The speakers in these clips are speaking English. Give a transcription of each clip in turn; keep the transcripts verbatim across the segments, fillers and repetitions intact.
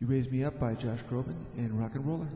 You Raise Me Up by Josh Groban and Rock and Roller.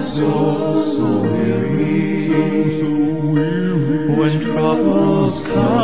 So, so weary, so, so weary. When troubles come,